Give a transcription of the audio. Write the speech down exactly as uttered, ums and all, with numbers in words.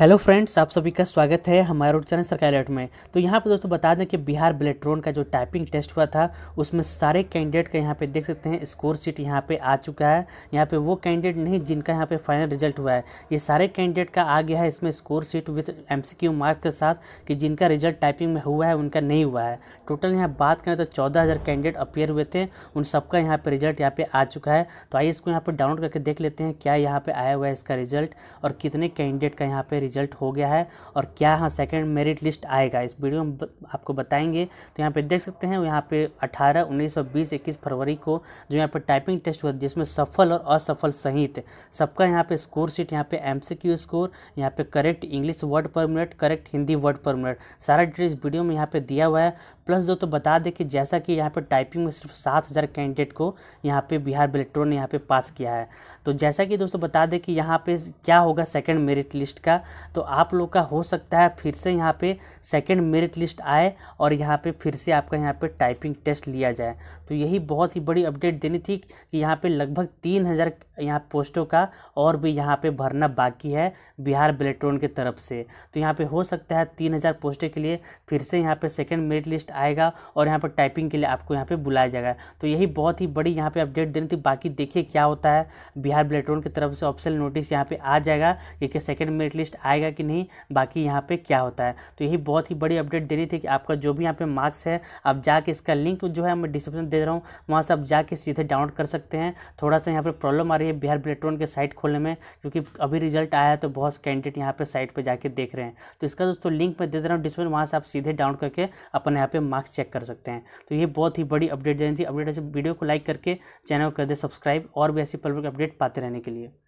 Hello friends, आप सभी का स्वागत है हमारे यूट्यूब चैनल सरकारी अलर्ट में। तो यहाँ पे दोस्तों बता दें कि बिहार बेलेक्ट्रॉन का जो टाइपिंग टेस्ट हुआ था उसमें सारे कैंडिडेट का यहाँ पे देख सकते हैं स्कोर शीट यहाँ पे आ चुका है। यहाँ पे वो कैंडिडेट नहीं जिनका यहाँ पे फाइनल रिजल्ट हुआ है, ये सारे कैंडिडेट का आ गया है इसमें score sheet with M C Q mark के साथ कि जिनका रिजल्ट टाइपिंग में हुआ है उनका नहीं हुआ है। टोटल यहाँ बात करें तो चौदह हज़ार कैंडिडेट अपेयर हुए थे, उन सबका यहाँ पर रिजल्ट यहाँ पर आ चुका है। तो आइए इसको यहाँ पर डाउनलोड करके देख लेते हैं क्या यहाँ पर आया हुआ है इसका रिजल्ट और कितने कैंडिडेट का यहाँ पर रिजल्ट हो गया है और क्या हाँ सेकंड मेरिट लिस्ट आएगा, इस वीडियो में आपको बताएंगे। तो यहाँ पे देख सकते हैं यहाँ पे अठारह, उन्नीस, बीस, इक्कीस फरवरी को जो यहाँ पे टाइपिंग टेस्ट हुआ जिसमें सफल और असफल सहित सबका यहाँ पे स्कोर शीट यहाँ पे एमसीक्यू स्कोर, यहाँ पे करेक्ट इंग्लिश वर्ड पर मिनट, करेक्ट हिंदी वर्ड पर मिनट, सारा डिटेल इस वीडियो में यहाँ पर दिया हुआ है। प्लस दोस्तों बता दें कि जैसा कि यहाँ पर टाइपिंग में सिर्फ सात हज़ार कैंडिडेट को यहाँ पर बिहार बेलेक्ट्रॉन ने यहाँ पर पास किया है। तो जैसा कि दोस्तों बता दें कि यहाँ पर क्या होगा सेकेंड मेरिट लिस्ट का, तो आप लोग का हो सकता है फिर से यहाँ पे सेकंड मेरिट लिस्ट आए और यहाँ पे फिर से आपका यहाँ पे टाइपिंग टेस्ट लिया जाए। तो यही बहुत ही बड़ी अपडेट देनी थी कि यहाँ पे लगभग तीन हज़ार यहाँ पोस्टों का और भी यहाँ पे भरना बाकी है बिहार बेलेक्ट्रॉन की तरफ से। तो यहाँ पे हो सकता है तीन हज़ार पोस्टों के लिए फिर से यहाँ पे सेकंड मेरिट लिस्ट आएगा और यहाँ पर टाइपिंग के लिए आपको यहाँ पर बुलाया जाएगा। तो यही बहुत ही बड़ी यहाँ पर अपडेट देनी थी। बाकी देखिए क्या होता है, बिहार बेलेक्ट्रॉन की तरफ से ऑफिशियल नोटिस यहाँ पर आ जाएगा कि सेकंड मेरिट लिस्ट आएगा कि नहीं, बाकी यहाँ पे क्या होता है। तो यही बहुत ही बड़ी अपडेट देनी थी कि आपका जो भी यहाँ पे मार्क्स है, आप जाके इसका लिंक जो है मैं डिस्क्रिप्शन दे रहा हूँ, वहाँ से आप जाके सीधे डाउनलोड कर सकते हैं। थोड़ा सा यहाँ पे प्रॉब्लम आ रही है बिहार बेलेक्ट्रॉन के साइट खोलने में क्योंकि अभी रिजल्ट आया है तो बहुत कैंडिडेट यहाँ पर साइट पर जाके देख रहे हैं। तो इसका दोस्तों लिंक मैं दे रहा हूँ डिस्क्रिप्शन, वहाँ से आप सीधे डाउनलोड करके अपने यहाँ पर मार्क्स चेक कर सकते हैं। तो ये बहुत ही बड़ी अपडेट देनी थी। अपडेट वीडियो को लाइक करके चैनल को कर दे सब्सक्राइब और भी ऐसी पल अपडेट पाते रहने के लिए।